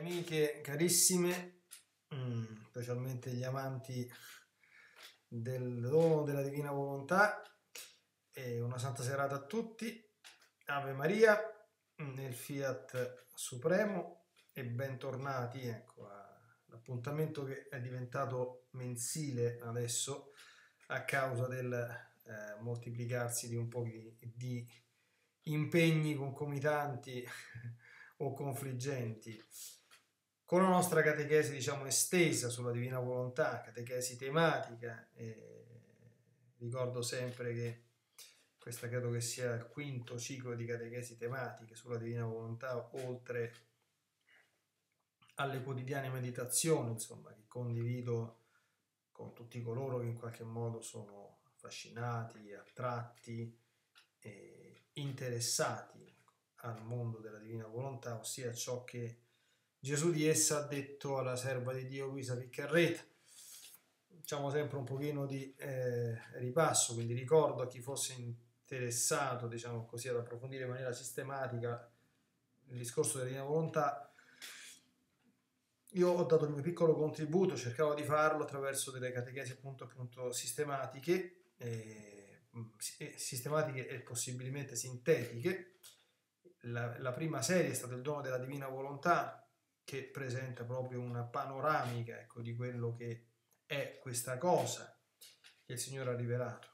Amiche carissime, specialmente gli amanti del dono della Divina Volontà, e una santa serata a tutti. Ave Maria, nel Fiat Supremo, e bentornati, ecco, all'appuntamento che è diventato mensile adesso a causa del moltiplicarsi di un po' di impegni concomitanti o confliggenti, con la nostra catechesi, diciamo, estesa sulla Divina Volontà, catechesi tematica. Ricordo sempre che questa credo che sia il quinto ciclo di catechesi tematiche sulla Divina Volontà, oltre alle quotidiane meditazioni, insomma, che condivido con tutti coloro che in qualche modo sono affascinati, attratti e interessati al mondo della Divina Volontà, ossia ciò che Gesù di essa ha detto alla serva di Dio Luisa Piccarreta. Facciamo sempre un pochino di ripasso, quindi ricordo a chi fosse interessato, diciamo così, ad approfondire in maniera sistematica il discorso della Divina Volontà. Io ho dato il mio piccolo contributo, cercavo di farlo attraverso delle catechesi appunto sistematiche e possibilmente sintetiche. La prima serie è stata il dono della Divina Volontà, che presenta proprio una panoramica, ecco, di quello che è questa cosa che il Signore ha rivelato.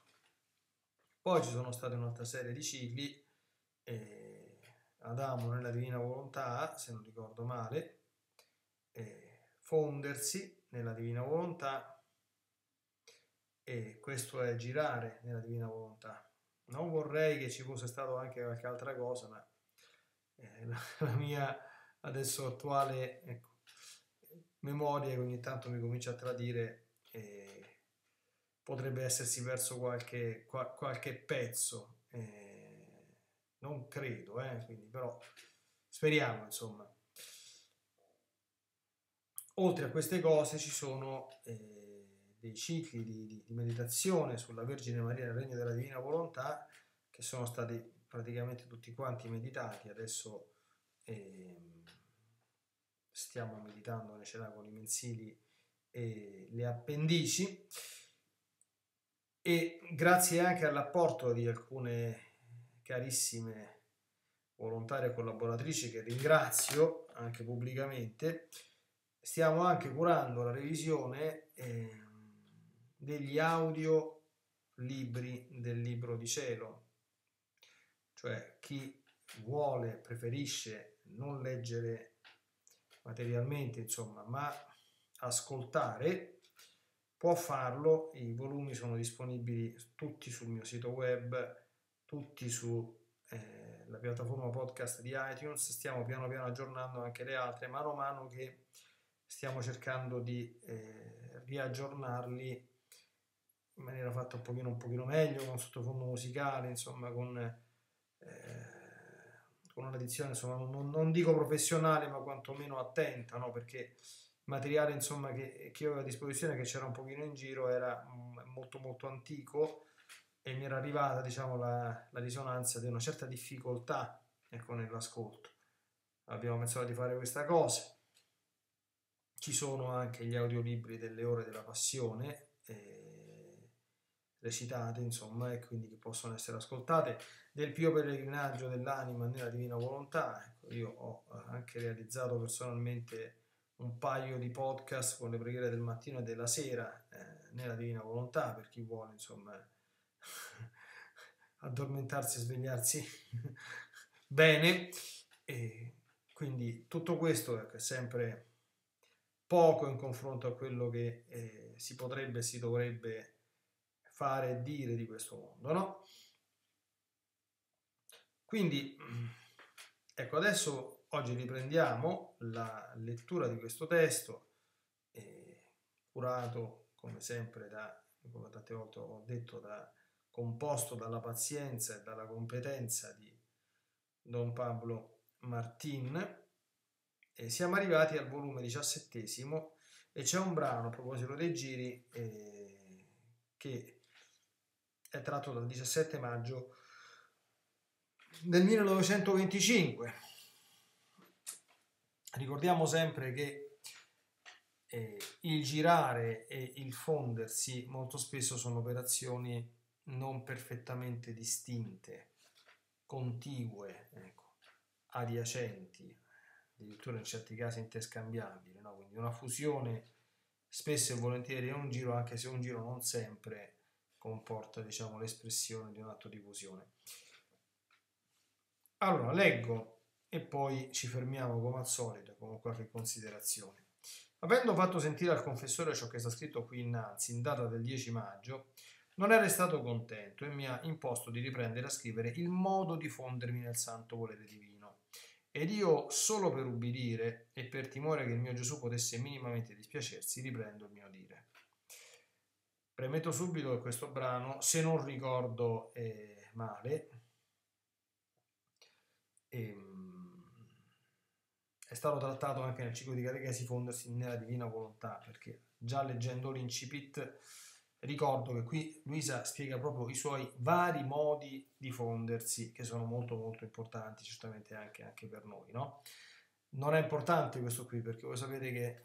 Poi ci sono state un'altra serie di cicli, Adamo nella Divina Volontà, se non ricordo male, Fondersi nella Divina Volontà, e questo è Girare nella Divina Volontà. Non vorrei che ci fosse stato anche qualche altra cosa, ma la mia adesso attuale, ecco, memoria che ogni tanto mi comincia a tradire, potrebbe essersi perso qualche pezzo, non credo, quindi, però speriamo, insomma. Oltre a queste cose ci sono dei cicli di meditazione sulla Vergine Maria nel Regno della Divina Volontà, che sono stati praticamente tutti quanti meditati. Adesso stiamo meditando nei cenacoli mensili e le appendici, e grazie anche all'apporto di alcune carissime volontarie collaboratrici, che ringrazio anche pubblicamente, stiamo anche curando la revisione degli audio libri del Libro di Cielo. Cioè, chi vuole, preferisce non leggere materialmente, insomma, ma ascoltare, può farlo. I volumi sono disponibili tutti sul mio sito web, tutti su la piattaforma podcast di iTunes. Stiamo piano piano aggiornando anche le altre, mano a mano che stiamo cercando di riaggiornarli in maniera fatta un pochino meglio, con sottofondo musicale, insomma, con una dizione, insomma, non dico professionale, ma quantomeno attenta, no? Perché il materiale, insomma, che io avevo a disposizione, che c'era un pochino in giro, era molto molto antico, e mi era arrivata, diciamo, la risonanza di una certa difficoltà, ecco, nell'ascolto. Abbiamo pensato di fare questa cosa. Ci sono anche gli audiolibri delle ore della Passione, recitate, insomma, e quindi che possono essere ascoltate, del Pio Pellegrinaggio dell'Anima nella Divina Volontà. Ecco, io ho anche realizzato personalmente un paio di podcast con le preghiere del mattino e della sera nella Divina Volontà, per chi vuole, insomma, addormentarsi e svegliarsi bene. E quindi tutto questo, ecco, è sempre poco in confronto a quello che si potrebbe e si dovrebbe fare e dire di questo mondo, no? Quindi, ecco, adesso oggi riprendiamo la lettura di questo testo, curato, come sempre, come tante volte ho detto, composto dalla pazienza e dalla competenza di Don Pablo Martin, e siamo arrivati al volume 17º, e c'è un brano, a proposito dei giri, che è tratto dal 17 maggio del 1925. Ricordiamo sempre che il girare e il fondersi molto spesso sono operazioni non perfettamente distinte, contigue, ecco, adiacenti, addirittura in certi casi interscambiabili, no? Quindi una fusione spesso e volentieri è un giro, anche se un giro non sempre comporta, diciamo, l'espressione di un atto di fusione. Allora, leggo e poi ci fermiamo come al solito con qualche considerazione. Avendo fatto sentire al confessore ciò che sta scritto qui innanzi, in data del 10 maggio, non era stato contento e mi ha imposto di riprendere a scrivere il modo di fondermi nel santo volere divino. Ed io, solo per ubbidire e per timore che il mio Gesù potesse minimamente dispiacersi, riprendo il mio dire. Premetto subito che questo brano, se non ricordo male, è stato trattato anche nel ciclo di catechesi Fondersi nella Divina Volontà, perché già leggendo l'Incipit ricordo che qui Luisa spiega proprio i suoi vari modi di fondersi, che sono molto molto importanti, certamente anche per noi, no? Non è importante questo qui, perché voi sapete che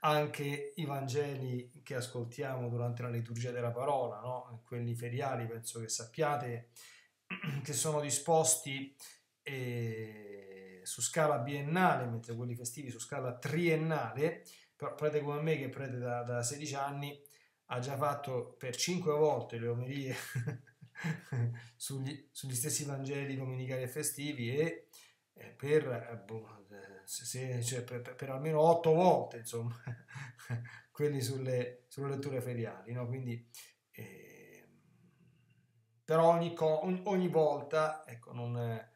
anche i Vangeli che ascoltiamo durante la liturgia della parola, no? Quelli feriali, penso che sappiate, che sono disposti su scala biennale, mentre quelli festivi su scala triennale. Però prete come me, che prete da 16 anni, ha già fatto per 5 volte le omelie sugli stessi Vangeli domenicali e festivi, e per almeno 8 volte, insomma, quelli sulle letture feriali, no? Quindi però ogni volta, ecco, non,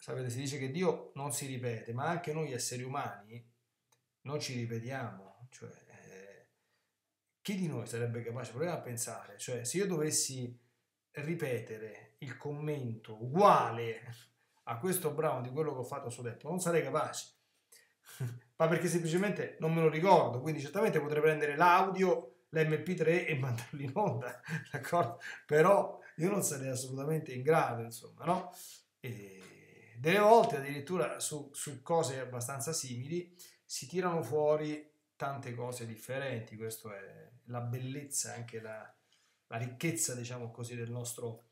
sapete, si dice che Dio non si ripete, ma anche noi esseri umani non ci ripetiamo, cioè chi di noi sarebbe capace? Proviamo a pensare, cioè, se io dovessi ripetere il commento uguale a questo brano di quello che ho fatto su detto, non sarei capace, ma perché semplicemente non me lo ricordo. Quindi certamente potrei prendere l'audio, l'MP3 e mandarlo in onda, d'accordo? Però io non sarei assolutamente in grado, insomma, no? E delle volte addirittura su cose abbastanza simili si tirano fuori tante cose differenti. Questa è la bellezza, anche la ricchezza, diciamo così, del nostro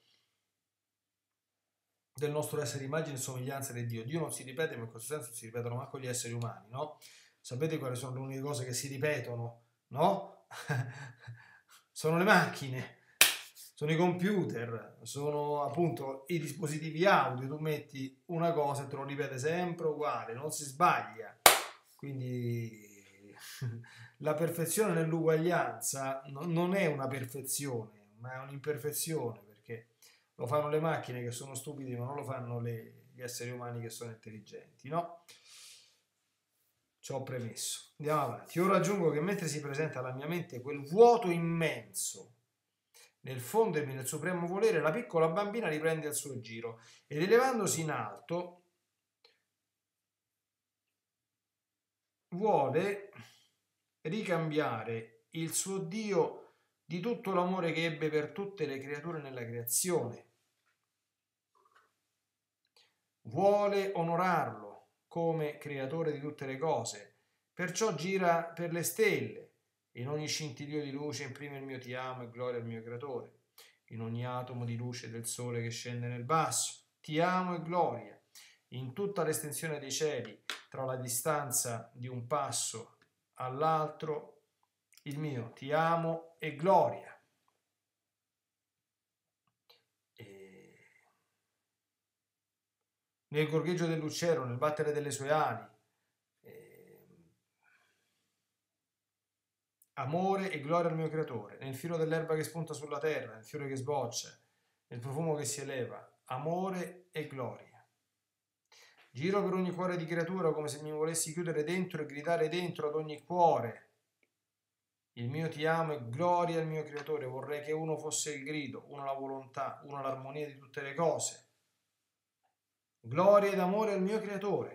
essere immagine e somiglianza di Dio. Dio non si ripete, ma in questo senso si ripetono manco gli esseri umani, no? Sapete quali sono le uniche cose che si ripetono, no? Sono le macchine, sono i computer, sono appunto i dispositivi audio. Tu metti una cosa e te lo ripete sempre uguale, non si sbaglia. Quindi la perfezione nell'uguaglianza non è una perfezione, ma è un'imperfezione, perché lo fanno le macchine che sono stupide, ma non lo fanno gli esseri umani che sono intelligenti, no? Ci ho premesso. Andiamo avanti. Ora aggiungo che mentre si presenta alla mia mente quel vuoto immenso nel fondermi nel supremo volere, la piccola bambina riprende il suo giro ed, elevandosi in alto, vuole ricambiare il suo Dio di tutto l'amore che ebbe per tutte le creature nella creazione. Vuole onorarlo come creatore di tutte le cose, perciò gira per le stelle, in ogni scintillio di luce imprime il mio ti amo e gloria al mio creatore, in ogni atomo di luce del sole che scende nel basso, ti amo e gloria, in tutta l'estensione dei cieli, tra la distanza di un passo all'altro, il mio ti amo e gloria. Nel gorgheggio del lucero, nel battere delle sue ali, amore e gloria al mio creatore, nel filo dell'erba che spunta sulla terra, nel fiore che sboccia, nel profumo che si eleva, amore e gloria. Giro per ogni cuore di creatura come se mi volessi chiudere dentro e gridare dentro ad ogni cuore il mio ti amo e gloria al mio creatore. Vorrei che uno fosse il grido, uno la volontà, uno l'armonia di tutte le cose. Gloria ed amore al mio creatore.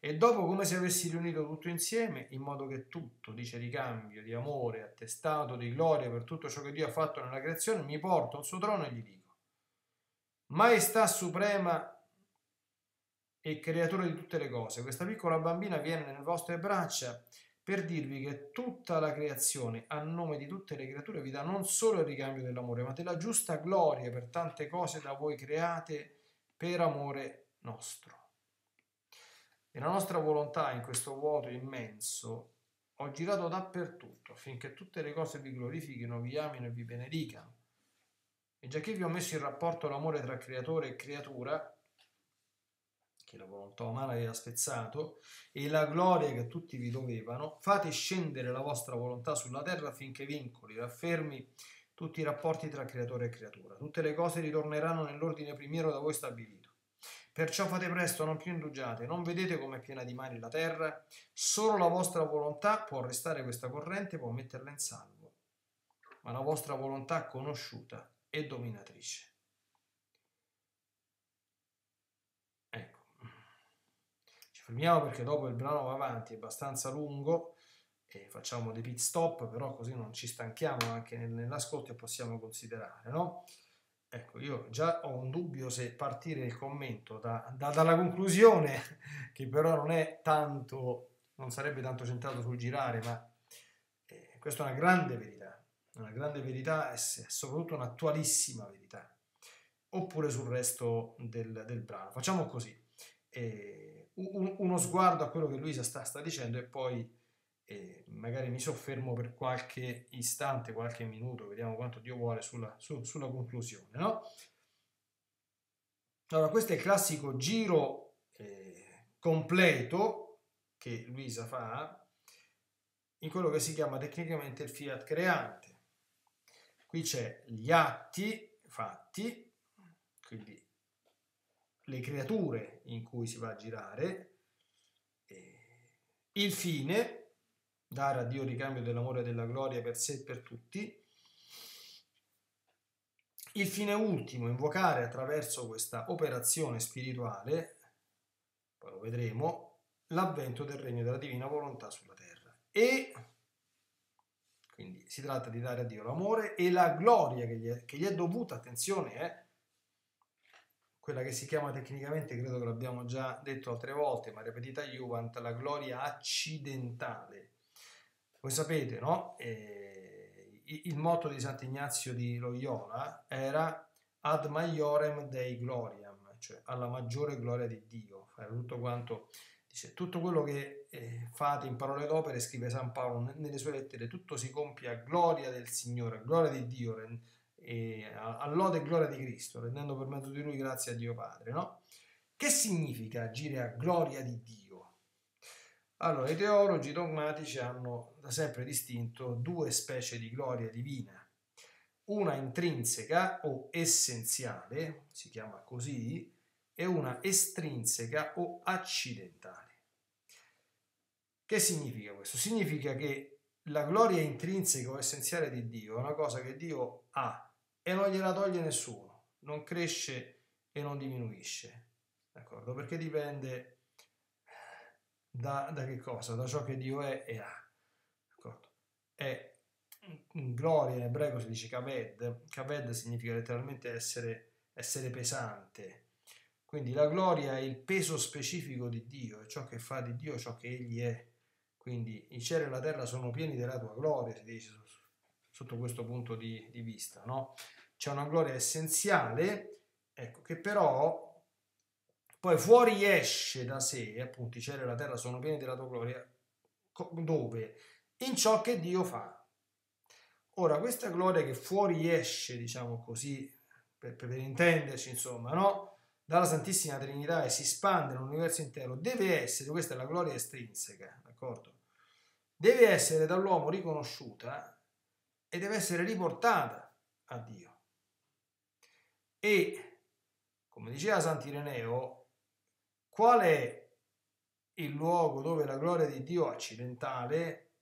E dopo, come se avessi riunito tutto insieme, in modo che tutto, dice ricambio di amore, attestato di gloria per tutto ciò che Dio ha fatto nella creazione, mi porto al suo trono e gli dico: Maestà suprema e creatore di tutte le cose. Questa piccola bambina viene nelle vostre braccia per dirvi che tutta la creazione, a nome di tutte le creature, vi dà non solo il ricambio dell'amore, ma della giusta gloria per tante cose da voi create per amore nostro. E la nostra volontà in questo vuoto immenso ho girato dappertutto affinché tutte le cose vi glorifichino, vi amino e vi benedicano. E già che vi ho messo in rapporto l'amore tra creatore e creatura, che la volontà umana aveva spezzato, e la gloria che tutti vi dovevano, fate scendere la vostra volontà sulla terra affinché vincoli, raffermi tutti i rapporti tra creatore e creatura. Tutte le cose ritorneranno nell'ordine primiero da voi stabilito. Perciò fate presto, non più indugiate, non vedete come è piena di mari la terra? Solo la vostra volontà può arrestare questa corrente, può metterla in salvo, ma la vostra volontà conosciuta e dominatrice. Ecco, ci fermiamo perché dopo il brano va avanti, è abbastanza lungo e facciamo dei pit stop, però così non ci stanchiamo anche nell'ascolto e possiamo considerare, no? Ecco, io già ho un dubbio se partire il commento dalla conclusione, che però non è tanto, non sarebbe tanto centrato sul girare, ma questa è una grande verità. Una grande verità e soprattutto un'attualissima verità, oppure sul resto del brano. Facciamo così, uno sguardo a quello che lui sta dicendo e poi magari mi soffermo per qualche istante, qualche minuto, vediamo quanto Dio vuole sulla conclusione, no? Allora, questo è il classico giro completo che Luisa fa in quello che si chiama tecnicamente il fiat creante. Qui c'è gli atti fatti, quindi le creature in cui si va a girare, il fine, dare a Dio il ricambio dell'amore e della gloria per sé e per tutti, il fine ultimo, invocare attraverso questa operazione spirituale, poi lo vedremo, l'avvento del regno della divina volontà sulla terra. E quindi si tratta di dare a Dio l'amore e la gloria che gli è dovuta, attenzione, quella che si chiama tecnicamente, credo che l'abbiamo già detto altre volte, ma ripetita iuvant, la gloria accidentale. Voi sapete, no? Il motto di Sant'Ignazio di Loyola era ad maiorem Dei gloriam, cioè alla maggiore gloria di Dio. Era tutto quanto... Dice, tutto quello che fate in parole d'opera, scrive San Paolo nelle sue lettere, tutto si compie a gloria del Signore, a gloria di Dio, a lode e gloria di Cristo, rendendo per mezzo di Lui grazie a Dio Padre, no? Che significa agire a gloria di Dio? Allora, i teologi dogmatici hanno da sempre distinto due specie di gloria divina. Una intrinseca o essenziale, si chiama così, e una estrinseca o accidentale. Che significa questo? Significa che la gloria intrinseca o essenziale di Dio è una cosa che Dio ha e non gliela toglie nessuno, non cresce e non diminuisce, d'accordo? Perché dipende da che cosa? Da ciò che Dio è e ha, d'accordo? È gloria, in ebraico si dice kaved, kaved significa letteralmente essere pesante. Quindi la gloria è il peso specifico di Dio, è ciò che fa di Dio, ciò che Egli è. Quindi i cieli e la terra sono pieni della tua gloria, si dice sotto questo punto di vista, no? C'è una gloria essenziale, ecco, che però poi fuori esce da sé, appunto, i cieli e la terra sono pieni della tua gloria, dove? In ciò che Dio fa. Ora, questa gloria che fuori esce, diciamo così, per intenderci, insomma, no? Dalla Santissima Trinità e si espande nell'universo intero, deve essere, questa è la gloria estrinseca, d'accordo? Deve essere dall'uomo riconosciuta e deve essere riportata a Dio. E, come diceva Sant'Ireneo, qual è il luogo dove la gloria di Dio accidentale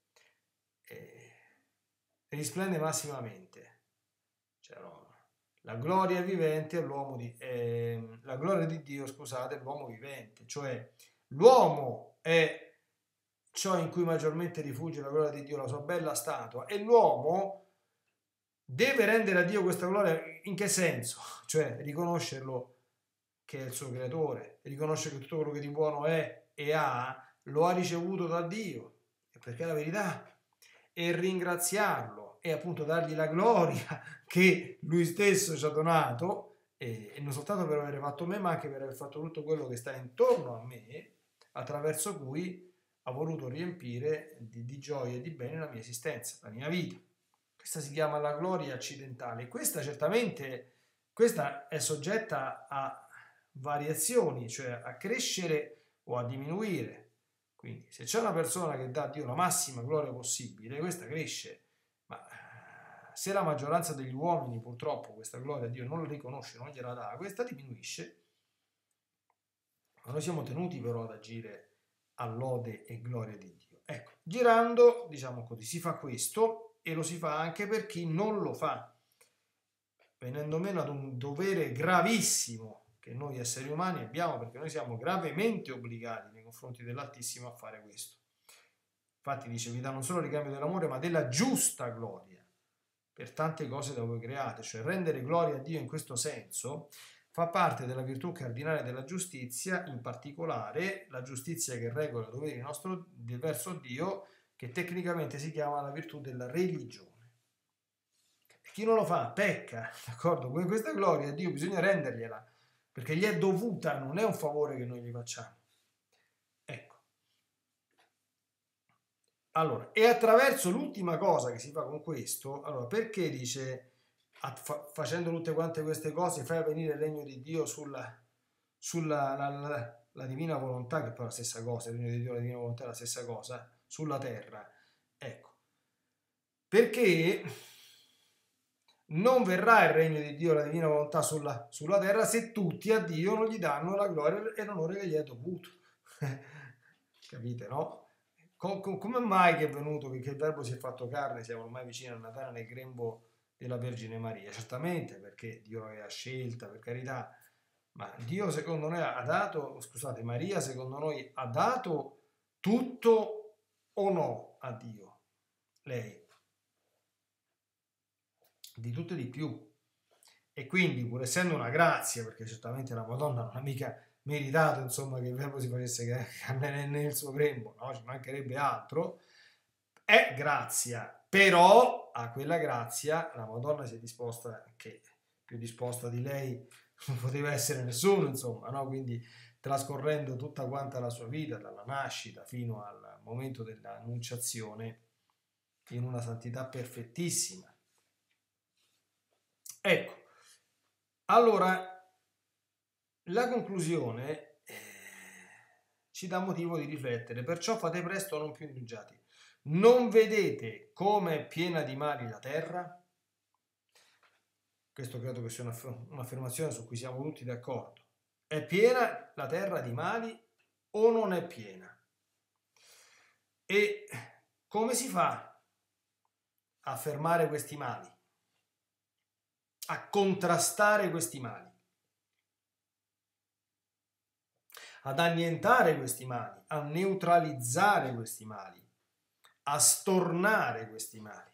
risplende massimamente? Cioè, no, la gloria vivente è l'uomo la gloria di Dio, scusate, è l'uomo vivente, cioè l'uomo è ciò in cui maggiormente rifugia la gloria di Dio, la sua bella statua, e l'uomo deve rendere a Dio questa gloria in che senso? Cioè riconoscerlo che è il suo creatore, riconosce che tutto quello che di buono è e ha lo ha ricevuto da Dio, perché è la verità, e ringraziarlo e appunto dargli la gloria che lui stesso ci ha donato, e non soltanto per aver fatto me, ma anche per aver fatto tutto quello che sta intorno a me, attraverso cui ha voluto riempire di gioia e di bene la mia esistenza, la mia vita. Questa si chiama la gloria accidentale. Questa certamente, questa è soggetta a variazioni, cioè a crescere o a diminuire. Quindi se c'è una persona che dà a Dio la massima gloria possibile, questa cresce, ma se la maggioranza degli uomini purtroppo questa gloria a Dio non la riconosce, non gliela dà, questa diminuisce. Ma noi siamo tenuti però ad agire a lode e gloria di Dio. Ecco, girando, diciamo così, si fa questo, e lo si fa anche per chi non lo fa, venendo meno ad un dovere gravissimo che noi esseri umani abbiamo, perché noi siamo gravemente obbligati nei confronti dell'Altissimo a fare questo. Infatti dice, vi dà non solo il ricambio dell'amore, ma della giusta gloria per tante cose da voi create, cioè rendere gloria a Dio in questo senso fa parte della virtù cardinale della giustizia, in particolare la giustizia che regola i doveri verso Dio, che tecnicamente si chiama la virtù della religione. E chi non lo fa pecca, d'accordo? Con questa gloria a Dio bisogna rendergliela, perché gli è dovuta, non è un favore che noi gli facciamo. Ecco. Allora, e attraverso l'ultima cosa che si fa con questo, allora, perché dice... facendo tutte quante queste cose fai avvenire il regno di Dio sulla divina volontà, che poi è la stessa cosa, il regno di Dio e la divina volontà è la stessa cosa, sulla terra. Ecco, perché non verrà il regno di Dio e la divina volontà sulla terra se tutti a Dio non gli danno la gloria e l'onore che gli è dovuto. Capite, no? Come mai che è venuto, che il verbo si è fatto carne, siamo ormai vicini a Natale, nel grembo della Vergine Maria? Certamente perché Dio l'aveva scelta, per carità, ma Dio secondo noi ha dato, scusate, Maria secondo noi ha dato tutto o no a Dio? Lei di tutto e di più, e quindi pur essendo una grazia, perché certamente la Madonna non ha mica meritato, insomma, che il verbo si facesse carne nel suo grembo, no, ci mancherebbe altro, è grazia. Però a quella grazia la Madonna si è disposta, che più disposta di lei non poteva essere nessuno, insomma, no? Quindi trascorrendo tutta quanta la sua vita, dalla nascita fino al momento dell'annunciazione, in una santità perfettissima. Ecco, allora la conclusione ci dà motivo di riflettere, perciò fate presto, non più indugiati. Non vedete come è piena di mali la terra? Questo credo che sia un'affermazione su cui siamo tutti d'accordo. È piena la terra di mali o non è piena? E come si fa a fermare questi mali? A contrastare questi mali? Ad annientare questi mali? A neutralizzare questi mali? A stornare questi mali,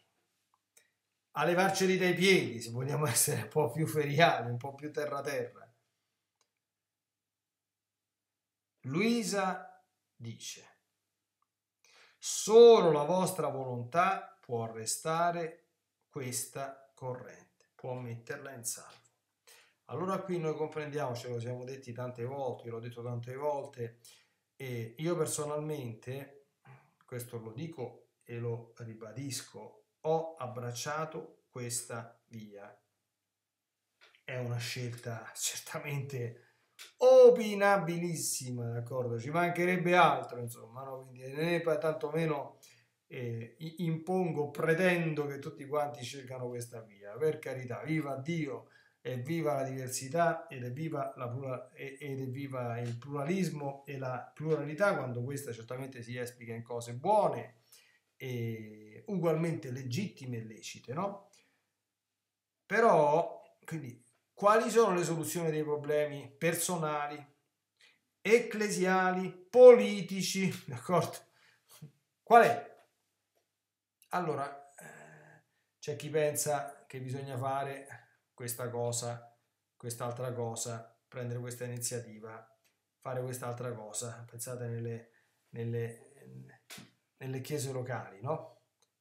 a levarceli dai piedi, se vogliamo essere un po' più feriali, un po' più terra-terra. Luisa dice: solo la vostra volontà può arrestare questa corrente, può metterla in salvo. Allora qui noi comprendiamo, ce lo siamo detti tante volte, io l'ho detto tante volte, e io personalmente, questo lo dico e lo ribadisco, ho abbracciato questa via. È una scelta certamente opinabilissima, d'accordo? Ci mancherebbe altro, insomma, no? Quindi né tantomeno impongo, pretendo che tutti quanti cercano questa via. Per carità, viva Dio, e viva la diversità, ed è viva il pluralismo e la pluralità, quando questa certamente si esplica in cose buone e ugualmente legittime e lecite, no? Però, quindi, quali sono le soluzioni dei problemi personali, ecclesiali, politici, d'accordo? Qual è? Allora, c'è chi pensa che bisogna fare questa cosa, quest'altra cosa, prendere questa iniziativa, fare quest'altra cosa. Pensate nelle chiese locali, no?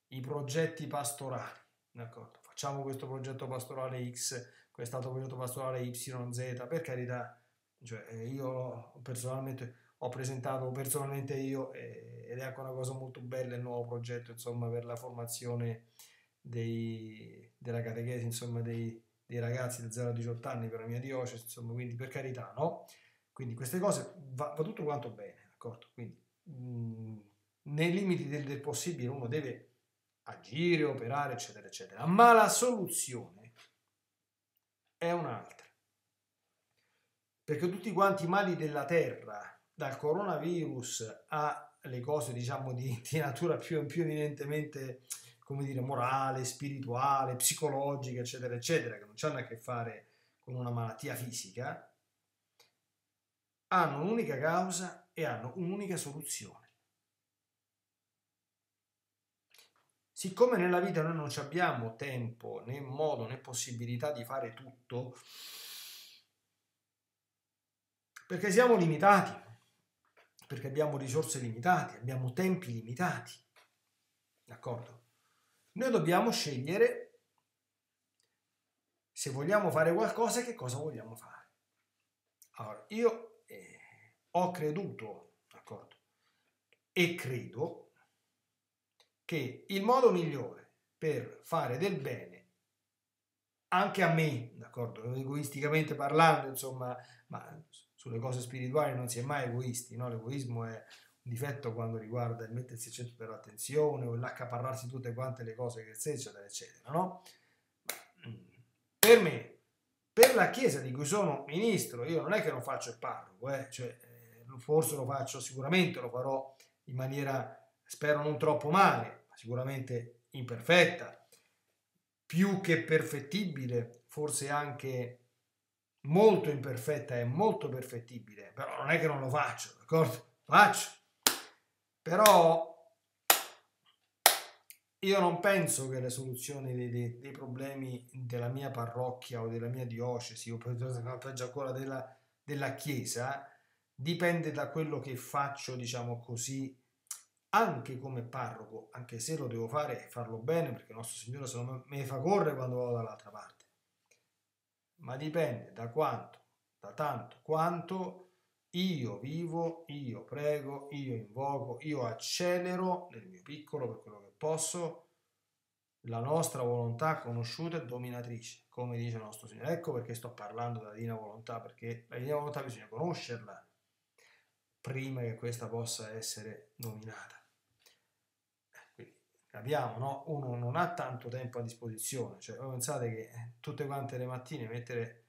I progetti pastorali, d'accordo? Facciamo questo progetto pastorale X, quest'altro progetto pastorale YZ, per carità, cioè, io personalmente ho presentato ed è anche una cosa molto bella il nuovo progetto, insomma, per la formazione della catechesi, insomma, dei ragazzi da 0 a 18 anni per la mia diocesi, insomma, quindi per carità, no? Quindi queste cose va tutto quanto bene, d'accordo? Quindi nei limiti del possibile uno deve agire, operare, eccetera, eccetera, ma la soluzione è un'altra, perché tutti quanti i mali della terra, dal coronavirus alle cose, diciamo, di natura più evidentemente, come dire, morale, spirituale, psicologica, eccetera, eccetera, che non hanno a che fare con una malattia fisica, hanno un'unica causa e hanno un'unica soluzione. Siccome nella vita noi non abbiamo tempo, né modo, né possibilità di fare tutto, perché siamo limitati, perché abbiamo risorse limitate, abbiamo tempi limitati, d'accordo? Noi dobbiamo scegliere se vogliamo fare qualcosa e che cosa vogliamo fare. Allora, io ho creduto, d'accordo, e credo che il modo migliore per fare del bene anche a me, d'accordo, egoisticamente parlando, insomma, ma sulle cose spirituali non si è mai egoisti, no? L'egoismo è un difetto quando riguarda il mettersi al centro dell'attenzione o l'accaparrarsi tutte quante le cose che si, eccetera, eccetera, no? Per me, per la chiesa di cui sono ministro, io non è che non faccio il parroco, cioè, forse lo faccio, sicuramente lo farò in maniera, spero non troppo male, ma sicuramente imperfetta, più che perfettibile, forse anche molto imperfetta e molto perfettibile, però non è che non lo faccio, d'accordo? Faccio, però io non penso che le soluzioni dei problemi della mia parrocchia o della mia diocesi o peggio ancora della chiesa dipende da quello che faccio, diciamo così, anche come parroco, anche se lo devo fare e farlo bene, perché il nostro Signore se no me fa correre quando vado dall'altra parte, ma dipende da quanto, da tanto quanto io vivo, io prego, io invoco, io accelero nel mio piccolo, per quello che posso, la nostra volontà conosciuta e dominatrice, come dice il nostro Signore. Ecco perché sto parlando della divina volontà, perché la divina volontà bisogna conoscerla prima che questa possa essere dominata. Quindi capiamo, no? Uno non ha tanto tempo a disposizione, cioè voi pensate che tutte quante le mattine mettere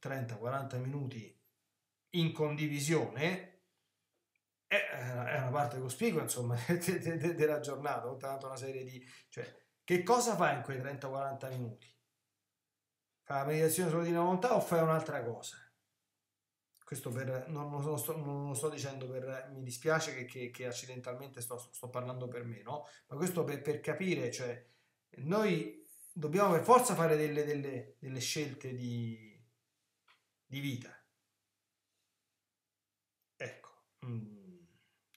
30-40 minuti in condivisione è una parte cospicua, insomma, della giornata, tanto una serie di, cioè, che cosa fai in quei 30-40 minuti? Fai la meditazione sulla divina volontà o fai un'altra cosa? Questo non lo sto dicendo per, mi dispiace che accidentalmente sto parlando per me, no? Ma questo per capire, cioè, noi dobbiamo per forza fare delle scelte di vita.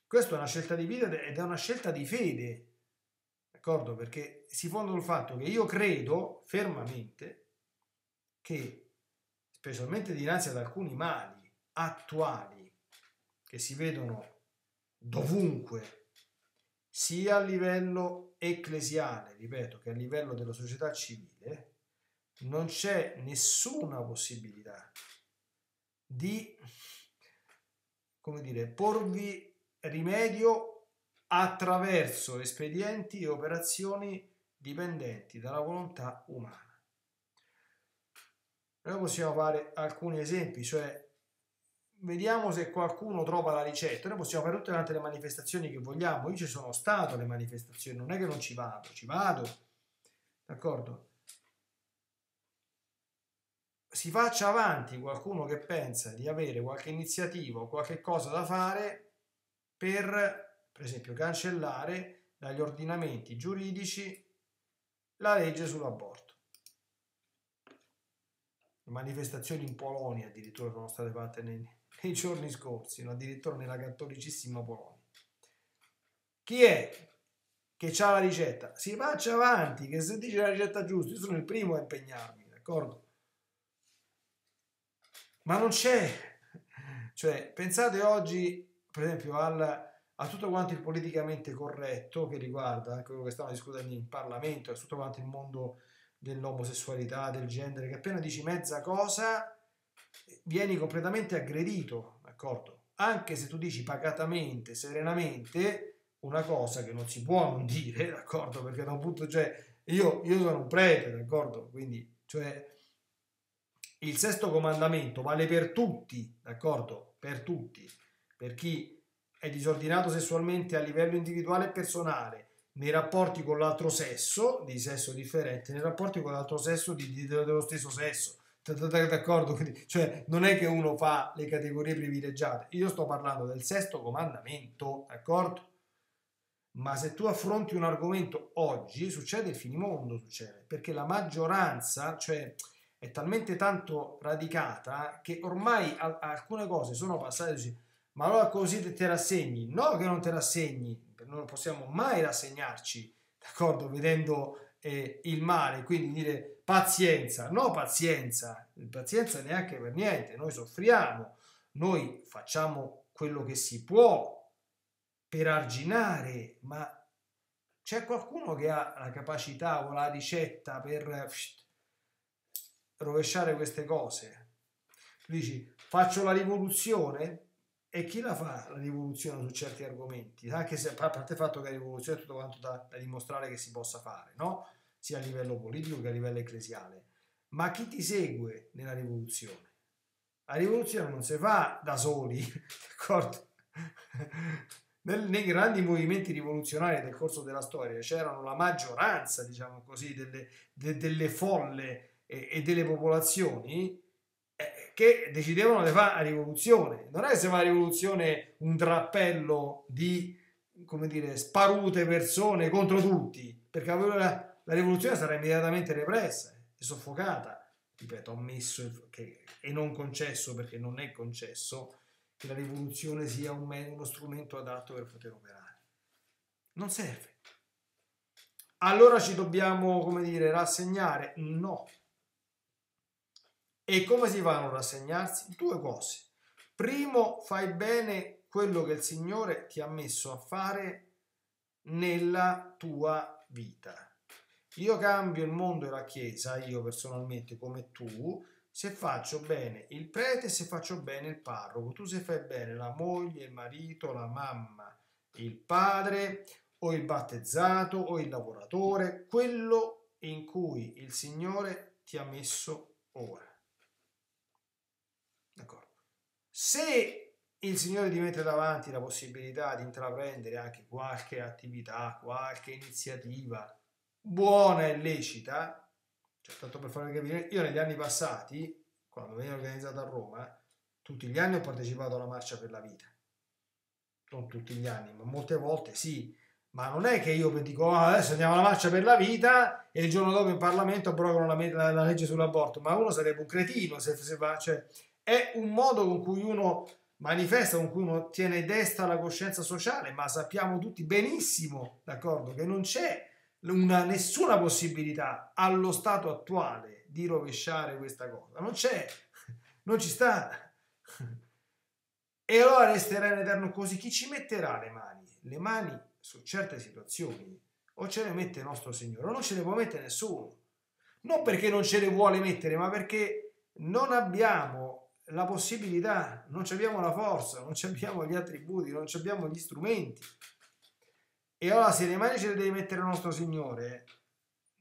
Questa è una scelta di vita ed è una scelta di fede, d'accordo? Perché si fonda sul fatto che io credo fermamente che, specialmente dinanzi ad alcuni mali attuali che si vedono dovunque, sia a livello ecclesiale, ripeto, che a livello della società civile, non c'è nessuna possibilità di, come dire, porvi rimedio attraverso espedienti e operazioni dipendenti dalla volontà umana. Noi possiamo fare alcuni esempi, cioè vediamo se qualcuno trova la ricetta. Noi possiamo fare tutte quante le manifestazioni che vogliamo, io ci sono stato alle manifestazioni, non è che non ci vado, ci vado, d'accordo? Si faccia avanti qualcuno che pensa di avere qualche iniziativa o qualche cosa da fare per esempio, cancellare dagli ordinamenti giuridici la legge sull'aborto. manifestazioni in Polonia addirittura sono state fatte nei giorni scorsi, no? Addirittura nella cattolicissima Polonia. Chi è che ha la ricetta? Si faccia avanti, che se dice la ricetta giusta, io sono il primo a impegnarmi, d'accordo? Ma non c'è. Cioè, pensate oggi, per esempio, a tutto quanto il politicamente corretto che riguarda quello che stanno discutendo in Parlamento, a tutto quanto il mondo dell'omosessualità, del genere, che appena dici mezza cosa vieni completamente aggredito, d'accordo? Anche se tu dici pacatamente, serenamente, una cosa che non si può non dire, d'accordo? Perché da un punto, cioè, io sono un prete, d'accordo? Quindi, cioè, il sesto comandamento vale per tutti, d'accordo? Per tutti, per chi è disordinato sessualmente a livello individuale e personale, nei rapporti con l'altro sesso, di sesso differente, nei rapporti con l'altro sesso dello stesso sesso, d'accordo? Cioè, non è che uno fa le categorie privilegiate, io sto parlando del sesto comandamento, d'accordo? Ma se tu affronti un argomento oggi, succede il finimondo, succede, perché la maggioranza, cioè, è talmente tanto radicata che ormai alcune cose sono passate, dici, ma allora così te rassegni? No, che non te rassegni, non possiamo mai rassegnarci, d'accordo? Vedendo il male, quindi dire pazienza, no pazienza, pazienza neanche per niente, noi soffriamo, noi facciamo quello che si può per arginare, ma c'è qualcuno che ha la capacità o la ricetta per rovesciare queste cose? Tu dici faccio la rivoluzione, e chi la fa la rivoluzione su certi argomenti, anche se, a parte il fatto che la rivoluzione è tutto quanto da dimostrare che si possa fare, no? Sia a livello politico che a livello ecclesiale, ma chi ti segue nella rivoluzione? La rivoluzione non si fa da soli, d'accordo? Nei grandi movimenti rivoluzionari del corso della storia c'erano la maggioranza, diciamo così, delle folle e delle popolazioni che decidevano di fare la rivoluzione. Non è che se fa la rivoluzione un drappello di, come dire, sparute persone contro tutti, perché la rivoluzione sarà immediatamente repressa e soffocata. Ripeto, ammesso e non concesso, perché non è concesso che la rivoluzione sia uno strumento adatto per poter operare, non serve. Allora ci dobbiamo, come dire, rassegnare? No. E come si fa a non rassegnarsi? Due cose. Primo, fai bene quello che il Signore ti ha messo a fare nella tua vita. Io cambio il mondo e la Chiesa, io personalmente come tu, se faccio bene il prete, se faccio bene il parroco. Tu se fai bene la moglie, il marito, la mamma, il padre, o il battezzato, o il lavoratore, quello in cui il Signore ti ha messo ora. D'accordo. Se il Signore ti mette davanti la possibilità di intraprendere anche qualche attività, qualche iniziativa buona e lecita, cioè, tanto per farvi capire, io negli anni passati, quando veniva organizzata a Roma, tutti gli anni ho partecipato alla Marcia per la Vita. Non tutti gli anni, ma molte volte sì. Ma non è che io dico adesso andiamo alla Marcia per la Vita e il giorno dopo in Parlamento abrogano la legge sull'aborto. Ma uno sarebbe un cretino se va, cioè, è un modo con cui uno manifesta, con cui uno tiene desta la coscienza sociale, ma sappiamo tutti benissimo, d'accordo, che non c'è nessuna possibilità allo stato attuale di rovesciare questa cosa. Non c'è, non ci sta. E allora resterà in eterno così. Chi ci metterà le mani? Le mani su certe situazioni o ce le mette il nostro Signore, o non ce le può mettere nessuno. Non perché non ce le vuole mettere, ma perché non abbiamo la possibilità, non abbiamo la forza, non abbiamo gli attributi, non abbiamo gli strumenti. E allora se le mani ce le deve mettere il nostro Signore,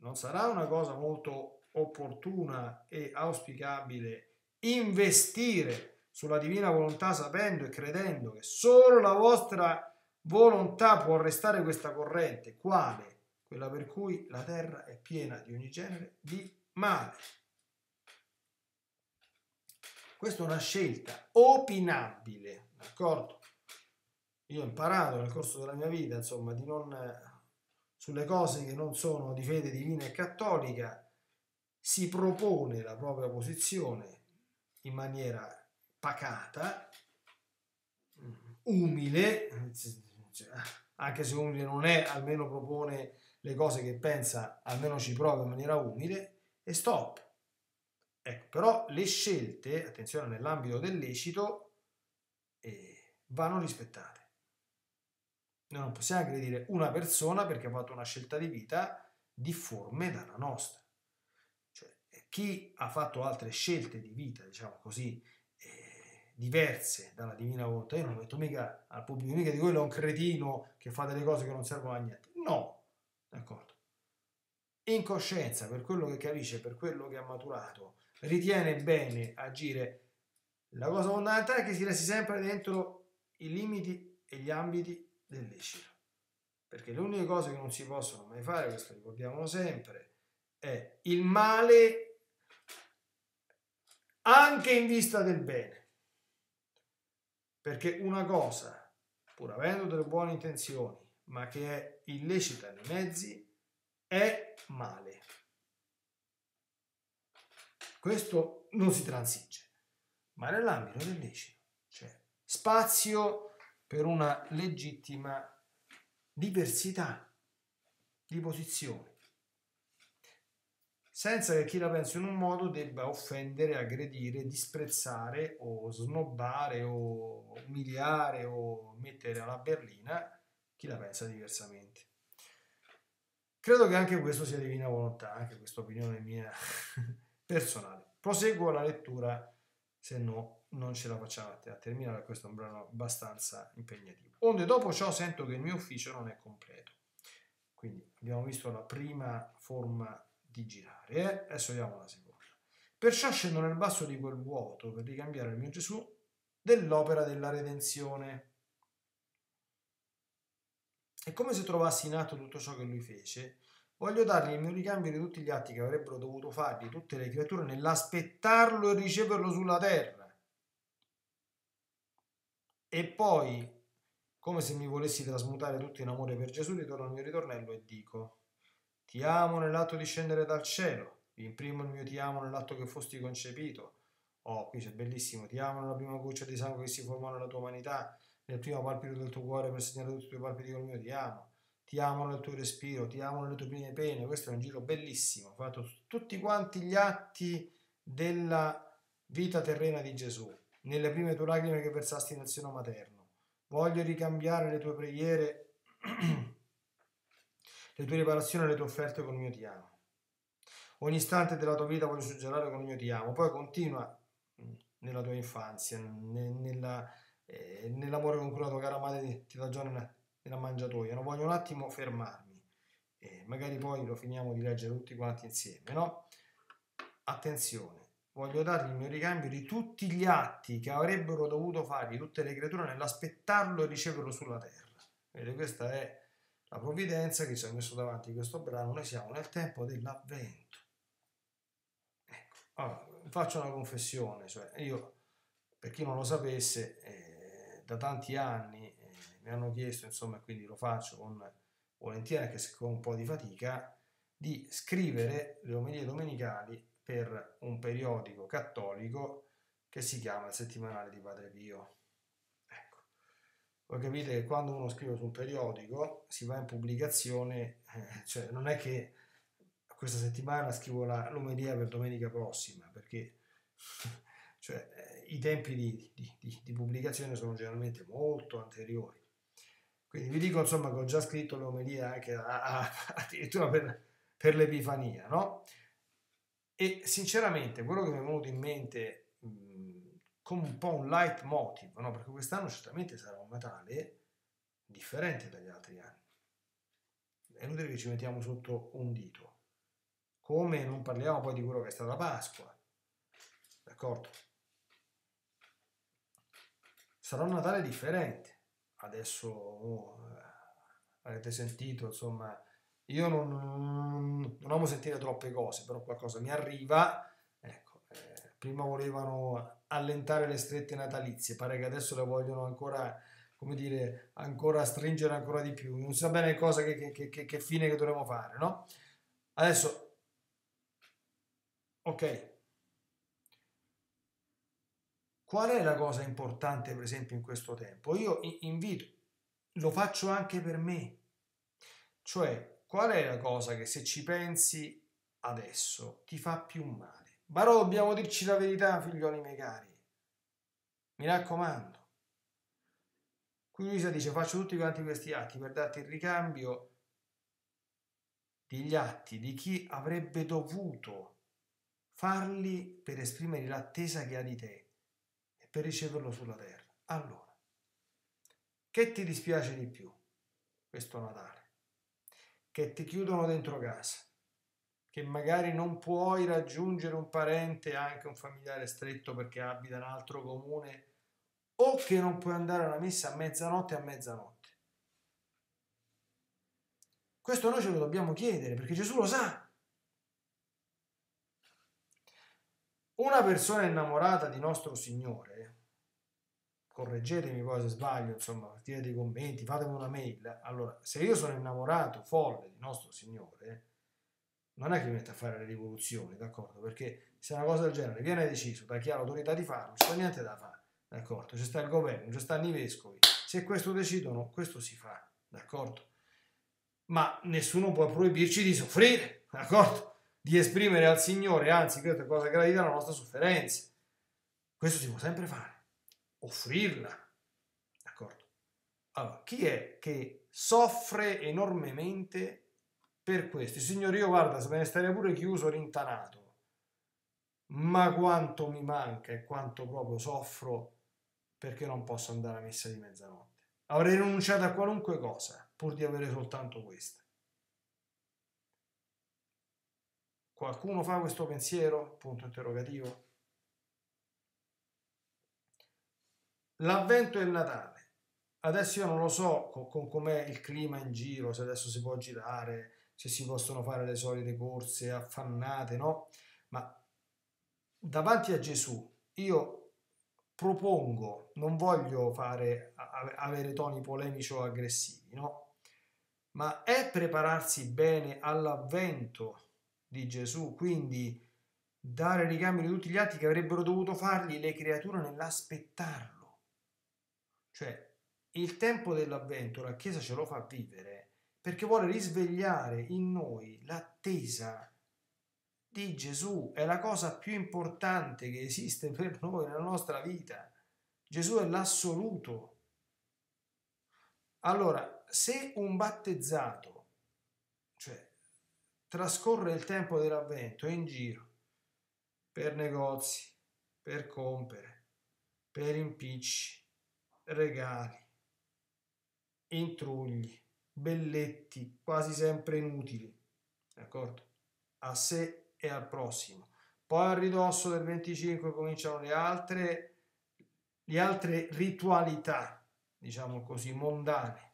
non sarà una cosa molto opportuna e auspicabile investire sulla divina volontà sapendo e credendo che solo la vostra volontà può arrestare questa corrente, quale? Quella per cui la terra è piena di ogni genere di male. Questa è una scelta opinabile, d'accordo? Io ho imparato nel corso della mia vita, insomma, sulle cose che non sono di fede divina e cattolica, si propone la propria posizione in maniera pacata, umile, anche se umile non è, almeno propone le cose che pensa, almeno ci prova in maniera umile, e stop. Ecco, però le scelte, attenzione, nell'ambito del lecito vanno rispettate. Noi non possiamo aggredire una persona perché ha fatto una scelta di vita difforme dalla nostra. Cioè, chi ha fatto altre scelte di vita, diciamo così, diverse dalla divina volontà, io non metto mica al pubblico, mica di quello è un cretino che fa delle cose che non servono a niente. No, d'accordo. In coscienza, per quello che capisce, per quello che ha maturato, ritiene bene agire. La cosa fondante è che si resti sempre dentro i limiti e gli ambiti del lecito, perché le uniche cose che non si possono mai fare, questo ricordiamolo sempre, è il male anche in vista del bene, perché una cosa, pur avendo delle buone intenzioni, ma che è illecita nei mezzi, è male. Questo non si transige, ma nell'ambito del lecito c'è spazio per una legittima diversità di posizioni, senza che chi la pensa in un modo debba offendere, aggredire, disprezzare o snobbare o umiliare o mettere alla berlina chi la pensa diversamente. Credo che anche questo sia divina volontà, anche questa opinione mia personale. Proseguo la lettura, se no non ce la facciamo a terminare, questo è un brano abbastanza impegnativo. Onde dopo ciò sento che il mio ufficio non è completo. Quindi abbiamo visto la prima forma di girare, adesso vediamo la seconda. Perciò scendo nel basso di quel vuoto per ricambiare il mio Gesù dell'opera della redenzione. È come se trovassi in atto tutto ciò che lui fece. Voglio dargli il mio ricambio di tutti gli atti che avrebbero dovuto fargli tutte le creature nell'aspettarlo e riceverlo sulla terra. E poi, come se mi volessi trasmutare tutto in amore per Gesù, ritorno al mio ritornello e dico: ti amo nell'atto di scendere dal cielo, imprimo il mio ti amo nell'atto che fosti concepito. Oh, qui c'è bellissimo, ti amo nella prima goccia di sangue che si formò nella tua umanità, nel primo palpito del tuo cuore per segnare tutti i tuoi palpiti col mio ti amo nel tuo respiro, ti amo nelle tue prime pene. Questo è un giro bellissimo, ho fatto tutti quanti gli atti della vita terrena di Gesù, nelle prime tue lacrime che versasti nel seno materno. Voglio ricambiare le tue preghiere, le tue riparazioni, le tue offerte col mio ti amo. Ogni istante della tua vita voglio suggerire col mio ti amo. Poi continua nella tua infanzia, nell'amore con cui la tua cara madre ti ragiona nella mangiatoia. Non voglio un attimo fermarmi, magari poi lo finiamo di leggere tutti quanti insieme, no? Attenzione, voglio dargli il mio ricambio di tutti gli atti che avrebbero dovuto fargli tutte le creature nell'aspettarlo e riceverlo sulla terra. Vedete, questa è la provvidenza che ci ha messo davanti questo brano. Noi siamo nel tempo dell'avvento. Ecco, allora, faccio una confessione, cioè io, per chi non lo sapesse, da tanti anni mi hanno chiesto, insomma, quindi lo faccio con volentieri, anche se con un po' di fatica, di scrivere le omelie domenicali per un periodico cattolico che si chiama Il Settimanale di Padre Pio. Ecco, voi capite che quando uno scrive su un periodico si va in pubblicazione, cioè non è che questa settimana scrivo l'omelia per domenica prossima, perché cioè, i tempi di pubblicazione sono generalmente molto anteriori. Quindi vi dico, insomma, che ho già scritto le omelie anche addirittura per l'Epifania, no? E sinceramente quello che mi è venuto in mente come un po' un leitmotiv, no? Perché quest'anno certamente sarà un Natale differente dagli altri anni, è inutile che ci mettiamo sotto un dito, come non parliamo poi di quello che è stata Pasqua, d'accordo? Sarà un Natale differente. Adesso avete sentito, insomma, io non amo sentire troppe cose, però qualcosa mi arriva. Ecco, prima volevano allentare le strette natalizie, pare che adesso le vogliono ancora, come dire, ancora stringere ancora di più. Non si sa bene cosa che fine che dovremo fare, no? Adesso Ok. Qual è la cosa importante, per esempio, in questo tempo? Io invito, lo faccio anche per me. Cioè, qual è la cosa che se ci pensi adesso ti fa più male? Però dobbiamo dirci la verità, figlioli miei cari. Mi raccomando. Qui Luisa dice, faccio tutti quanti questi atti per darti il ricambio degli atti di chi avrebbe dovuto farli per esprimere l'attesa che ha di te, per riceverlo sulla terra. Allora, che ti dispiace di più questo Natale? Che ti chiudono dentro casa, che magari non puoi raggiungere un parente, anche un familiare stretto perché abita in un altro comune, o che non puoi andare alla messa a mezzanotte Questo noi ce lo dobbiamo chiedere, perché Gesù lo sa. Una persona innamorata di nostro Signore, correggetemi poi se sbaglio, insomma, tirate i commenti, fatemi una mail. Allora, se io sono innamorato folle di nostro Signore, non è che mi metto a fare le rivoluzioni, d'accordo? Perché se una cosa del genere viene deciso da chi ha l'autorità di farlo, non c'è niente da fare, d'accordo? C'è sta il governo, ci stanno i vescovi, se questo decidono, questo si fa, d'accordo? Ma nessuno può proibirci di soffrire, d'accordo? Di esprimere al Signore, anzi, questa è cosa gradita, la nostra sofferenza. Questo si può sempre fare, offrirla, d'accordo? Allora, chi è che soffre enormemente per questo? Signore, io guarda, se me ne starei pure chiuso, rintanato, ma quanto mi manca e quanto proprio soffro perché non posso andare a messa di mezzanotte. Avrei rinunciato a qualunque cosa pur di avere soltanto questa. Qualcuno fa questo pensiero? Punto interrogativo. L'avvento e il Natale. Adesso io non lo so com'è il clima in giro, se adesso si può girare, se si possono fare le solite corse affannate, no? Ma davanti a Gesù io propongo, non voglio fare, avere toni polemici o aggressivi, no? Ma è prepararsi bene all'avvento di Gesù, quindi dare ricambio di tutti gli atti che avrebbero dovuto fargli le creature nell'aspettarlo. Cioè, il tempo dell'avvento la Chiesa ce lo fa vivere perché vuole risvegliare in noi l'attesa di Gesù. È la cosa più importante che esiste per noi nella nostra vita. Gesù è l'assoluto. Allora, se un battezzato, cioè trascorre il tempo dell'avvento in giro per negozi, per compere, per impicci, regali, intrugli, belletti quasi sempre inutili, d'accordo? A sé e al prossimo. Poi al ridosso del 25 cominciano le altre ritualità, diciamo così, mondane,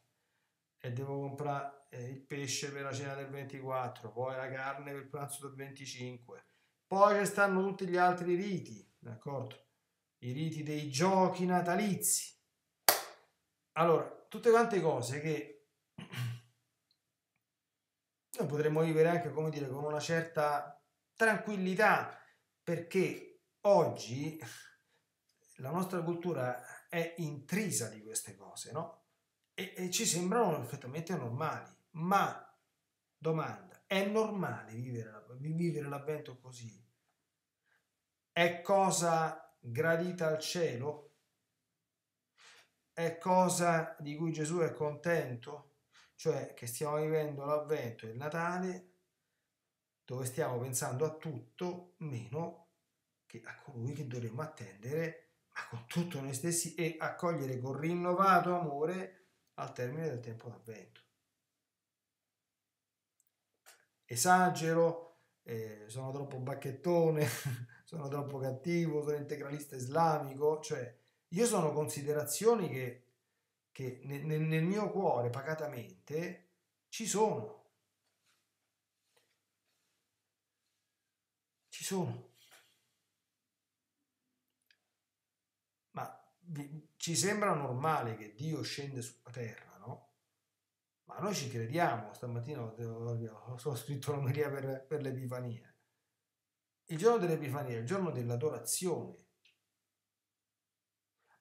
e devo comprare il pesce per la cena del 24, poi la carne per il pranzo del 25, poi ci stanno tutti gli altri riti, d'accordo? I riti dei giochi natalizi. Allora, tutte quante cose che noi potremmo vivere anche, come dire, con una certa tranquillità, perché oggi la nostra cultura è intrisa di queste cose, no? E ci sembrano perfettamente normali. Ma, domanda, è normale vivere l'avvento così? È cosa gradita al cielo? È cosa di cui Gesù è contento? Cioè che stiamo vivendo l'avvento e il Natale dove stiamo pensando a tutto meno che a colui che dovremmo attendere, ma con tutto noi stessi, e accogliere con rinnovato amore al termine del tempo d'avvento. Esagero, sono troppo bacchettone, sono troppo cattivo, sono integralista islamico, cioè io sono considerazioni che nel mio cuore pacatamente ci sono. Ci sono. Ma ci sembra normale che Dio scende sulla terra, no? Ma noi ci crediamo. Stamattina ho scritto l'omelia per l'Epifania Il giorno dell'Epifania è il giorno dell'adorazione.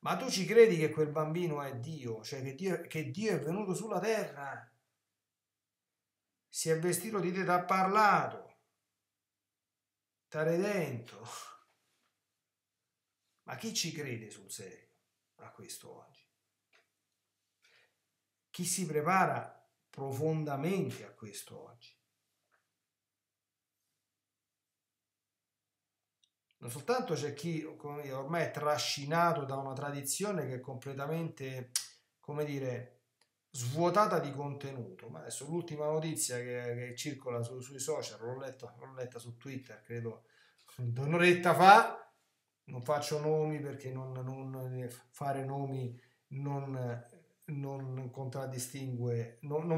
Ma tu ci credi che quel bambino è Dio? Cioè che Dio è venuto sulla terra, si è vestito di te, t'ha parlato, t'ha redento? Ma chi ci crede sul serio a questo oggi? Chi si prepara profondamente a questo oggi? Non soltanto c'è chi ormai è trascinato da una tradizione che è completamente, come dire, svuotata di contenuto. Ma adesso l'ultima notizia che circola sui social, l'ho letta su Twitter, credo un'oretta fa, non faccio nomi perché non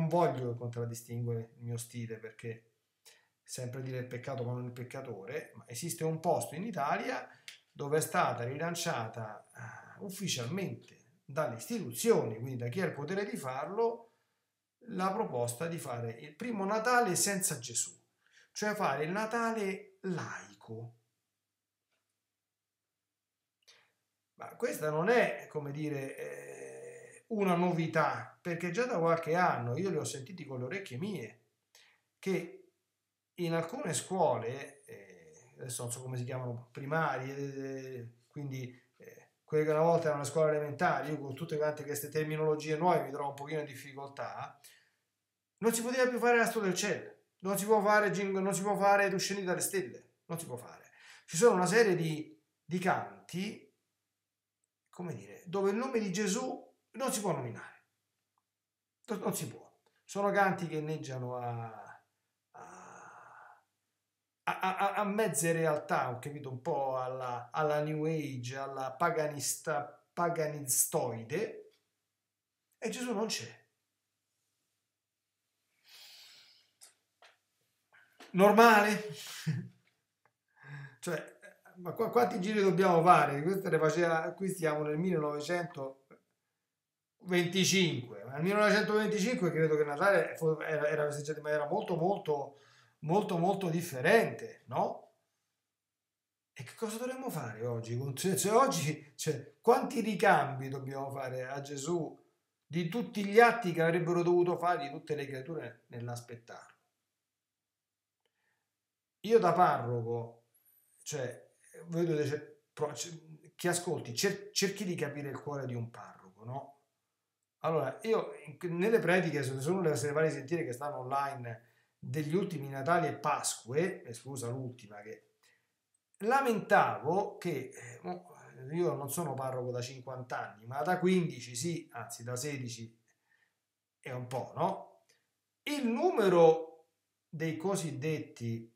voglio contraddistinguere il mio stile, perché sempre dire il peccato ma non il peccatore. Ma esiste un posto in Italia dove è stata rilanciata ufficialmente dalle istituzioni, quindi da chi ha il potere di farlo, la proposta di fare il primo Natale senza Gesù, cioè fare il Natale laico. Ma questa non è, come dire, una novità, perché già da qualche anno io li ho sentiti con le orecchie mie che in alcune scuole, adesso non so come si chiamano, primarie, quindi quelle che una volta erano le scuole elementari, io con tutte quante queste terminologie nuove mi trovo un pochino in difficoltà, non si poteva più fare l'astro del cielo, non si può fare Tuscini dalle stelle, non si può fare. Ci sono una serie di canti, come dire, dove il nome di Gesù non si può nominare, non si può. Sono canti che inneggiano a mezze realtà, ho capito, un po' alla New Age, alla paganistoide, e Gesù non c'è. Normale? Cioè, ma quanti giri dobbiamo fare? Qui stiamo nel 1925. Nel 1925 credo che Natale era festeggiato in maniera molto differente, no? E che cosa dovremmo fare oggi? Cioè, oggi, cioè, quanti ricambi dobbiamo fare a Gesù di tutti gli atti che avrebbero dovuto fare di tutte le creature nell'aspettarlo? Io da parroco, cioè, voi dovete, chi ascolti, cerchi di capire il cuore di un parroco, no? Allora, io nelle prediche, sono le varie sentire che stanno online degli ultimi Natali e Pasque, scusa l'ultima, che lamentavo che io non sono parroco da 50 anni, ma da 15 sì, anzi da 16 è un po', no? Il numero dei cosiddetti,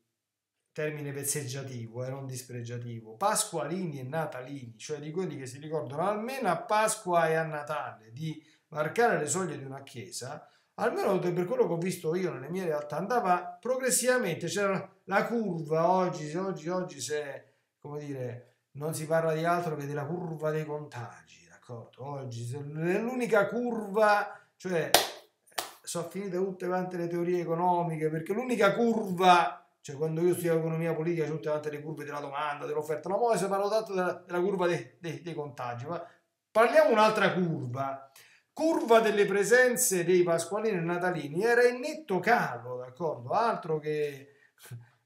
termine vezzeggiativo e non dispregiativo, pasqualini e natalini, cioè di quelli che si ricordano almeno a Pasqua e a Natale di varcare le soglie di una chiesa. Almeno per quello che ho visto io nelle mie realtà, andava progressivamente, c'era la curva. Oggi se, come dire, non si parla di altro che della curva dei contagi, d'accordo? Oggi l'unica curva, cioè sono finite tutte quante le teorie economiche, perché l'unica curva, cioè quando io studiavo economia politica c'erano tutte quante le curve della domanda, dell'offerta, ma poi si parla tanto della curva dei contagi, ma parliamo un'altra curva. Curva delle presenze dei pasqualini e natalini era in netto calo, d'accordo? Altro che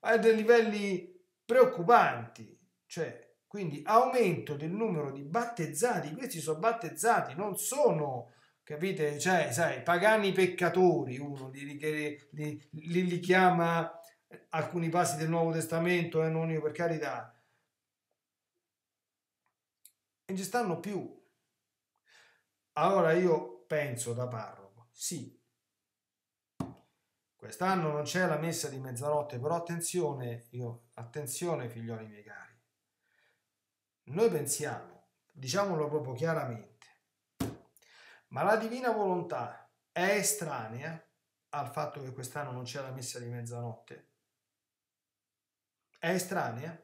a dei livelli preoccupanti, cioè, quindi aumento del numero di battezzati. Questi sono battezzati, non sono, capite, cioè, sai, pagani peccatori, uno li chiama alcuni passi del Nuovo Testamento, non io, per carità, e ci stanno più. Allora io penso da parroco, sì, quest'anno non c'è la messa di mezzanotte, però attenzione, attenzione figlioli miei cari, noi pensiamo, diciamolo proprio chiaramente, ma la divina volontà è estranea al fatto che quest'anno non c'è la messa di mezzanotte? È estranea?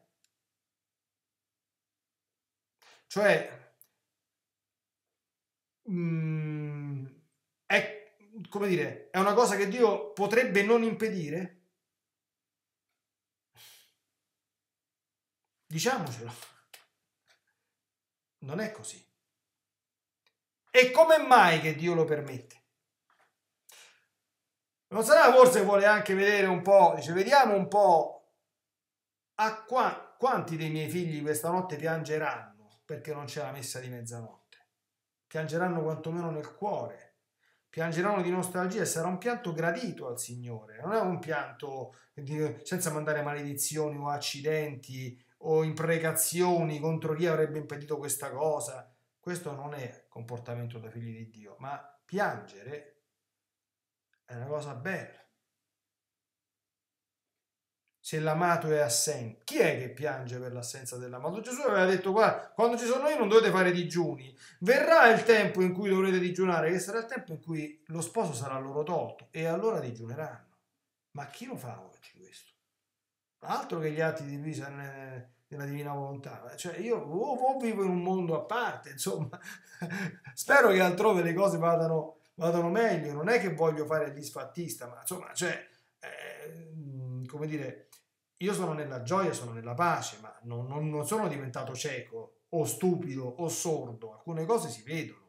Cioè, è, come dire, è una cosa che Dio potrebbe non impedire? Diciamocelo, non è così. E come mai che Dio lo permette? Non sarà forse vuole anche vedere un po', dice, vediamo un po' a quanti dei miei figli questa notte piangeranno perché non c'è la messa di mezzanotte. Piangeranno quantomeno nel cuore, piangeranno di nostalgia e sarà un pianto gradito al Signore, non è un pianto senza mandare maledizioni o accidenti o imprecazioni contro chi avrebbe impedito questa cosa. Questo non è comportamento da figli di Dio, ma piangere è una cosa bella. Se l'amato è assente, chi è che piange per l'assenza dell'amato? Gesù aveva detto, guarda, quando ci sono io non dovete fare digiuni, verrà il tempo in cui dovrete digiunare, che sarà il tempo in cui lo sposo sarà loro tolto e allora digiuneranno. Ma chi lo fa oggi questo? Altro che gli atti divisi nella divina volontà, cioè io vivo in un mondo a parte, insomma. Spero che altrove le cose vadano meglio, non è che voglio fare il disfattista, ma insomma, cioè, come dire, io sono nella gioia, sono nella pace, ma non sono diventato cieco o stupido o sordo, alcune cose si vedono.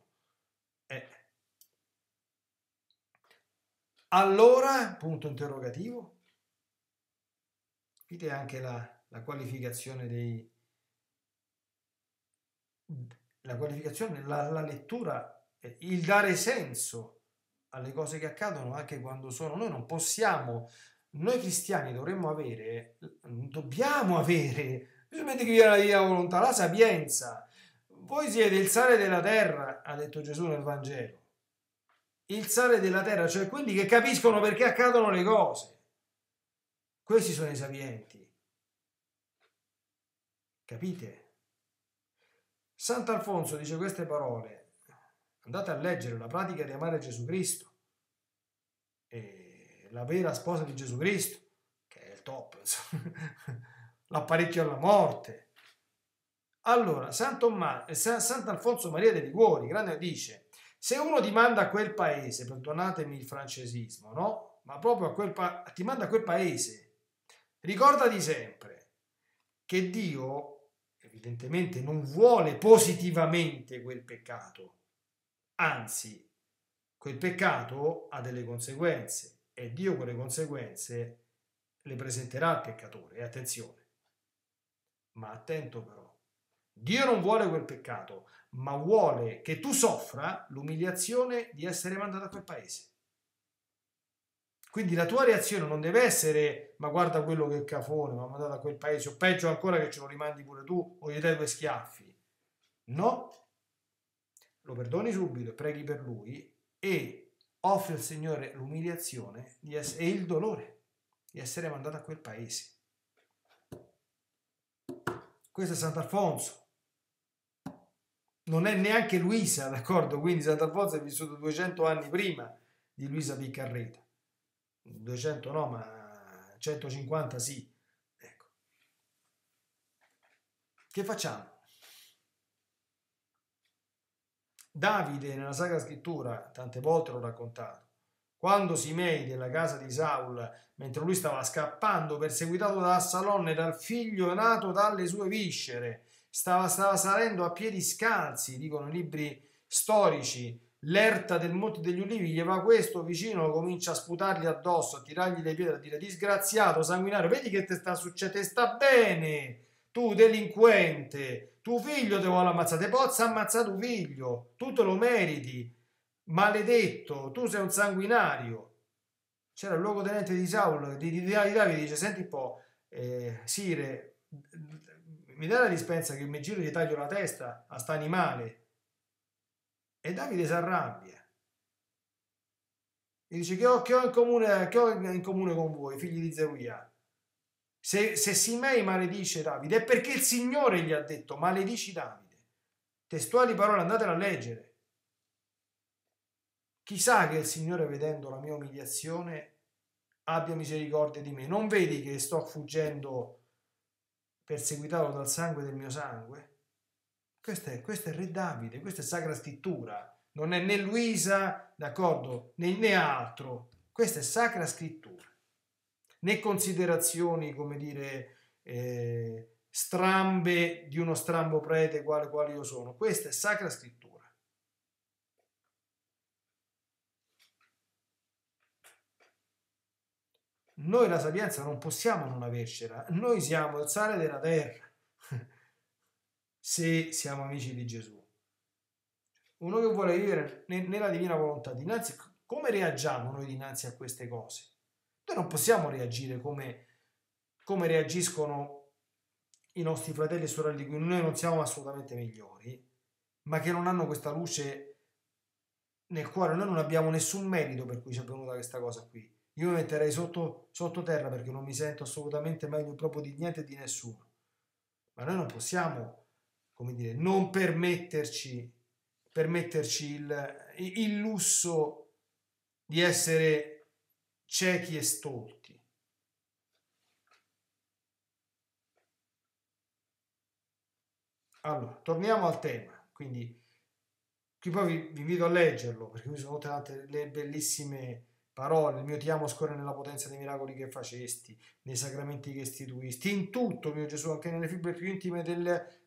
Allora, punto interrogativo, vedi anche la qualificazione la lettura, il dare senso alle cose che accadono anche quando sono. Noi non possiamo, noi cristiani dobbiamo avere, bisogna che viene la divina volontà, la sapienza. Voi siete il sale della terra, ha detto Gesù nel Vangelo. Il sale della terra, cioè quelli che capiscono perché accadono le cose. Questi sono i sapienti. Capite? Sant'Alfonso dice queste parole. Andate a leggere La pratica di amare Gesù Cristo. La vera sposa di Gesù Cristo, che è il top, l'apparecchio alla morte. Allora, Sant'Alfonso Maria de' Liguori, grande, dice, se uno ti manda a quel paese, perdonatemi il francesismo, no? Ma proprio ti manda a quel paese, ricordati sempre che Dio evidentemente non vuole positivamente quel peccato, anzi, quel peccato ha delle conseguenze. E Dio con le conseguenze le presenterà al peccatore, e attenzione, ma attento però, Dio non vuole quel peccato, ma vuole che tu soffra l'umiliazione di essere mandato a quel paese. Quindi la tua reazione non deve essere, ma guarda quello che cafone, mi ha mandato a quel paese, o peggio ancora che ce lo rimandi pure tu, o gli dai due schiaffi. No, lo perdoni subito, preghi per lui e offre al Signore l'umiliazione e il dolore di essere mandato a quel paese. Questo è Sant'Alfonso. Non è neanche Luisa, d'accordo? Quindi Sant'Alfonso è vissuto 200 anni prima di Luisa Piccarreta. 200 no, ma 150 sì. Ecco. Che facciamo? Davide nella Sacra Scrittura, tante volte l'ho raccontato, quando Simei della casa di Saul, mentre lui stava scappando, perseguitato da Assalonne e dal figlio nato dalle sue viscere, stava salendo a piedi scalzi, dicono i libri storici, l'erta del Monte degli Ulivi, gli va questo vicino, comincia a sputargli addosso, a tirargli le pietre, a dire, disgraziato, sanguinario, vedi che te sta succedendo, te sta bene, tu delinquente, tuo figlio te vuole ammazzare, te posso ammazzare tuo figlio, tu te lo meriti, maledetto, tu sei un sanguinario. C'era il luogotenente di Saul, di Davide, dice, senti un po', Sire, mi dai la dispensa che mi giro e gli taglio la testa a sta animale? E Davide si arrabbia. E dice, che ho in comune con voi, figli di Zeruia? Se Simei maledice Davide è perché il Signore gli ha detto maledici Davide. Testuali parole, andatela a leggere. Chissà che il Signore, vedendo la mia umiliazione, abbia misericordia di me. Non vedi che sto fuggendo perseguitato dal sangue del mio sangue? Questo è il re Davide, questa è Sacra Scrittura. Non è né Luisa, d'accordo, né altro. Questa è Sacra Scrittura. Né considerazioni, come dire, strambe di uno strambo prete quale io sono. Questa è Sacra Scrittura. Noi la sapienza non possiamo non avercela, noi siamo il sale della terra, se siamo amici di Gesù. Uno che vuole vivere nella divina volontà, dinanzi, come reagiamo noi dinanzi a queste cose? Noi non possiamo reagire come reagiscono i nostri fratelli e sorelle di cui noi non siamo assolutamente migliori, ma che non hanno questa luce nel cuore. Noi non abbiamo nessun merito per cui ci è venuta questa cosa qui. Io mi metterei sottoterra perché non mi sento assolutamente meglio proprio di niente e di nessuno. Ma noi non possiamo, come dire, non permetterci il lusso di essere ciechi e stolti. Allora, torniamo al tema. Quindi, qui poi vi invito a leggerlo, perché qui sono tante le bellissime parole. Il mio ti amo scorre nella potenza dei miracoli che facesti, nei sacramenti che istituisti, in tutto, mio Gesù, anche nelle fibre più intime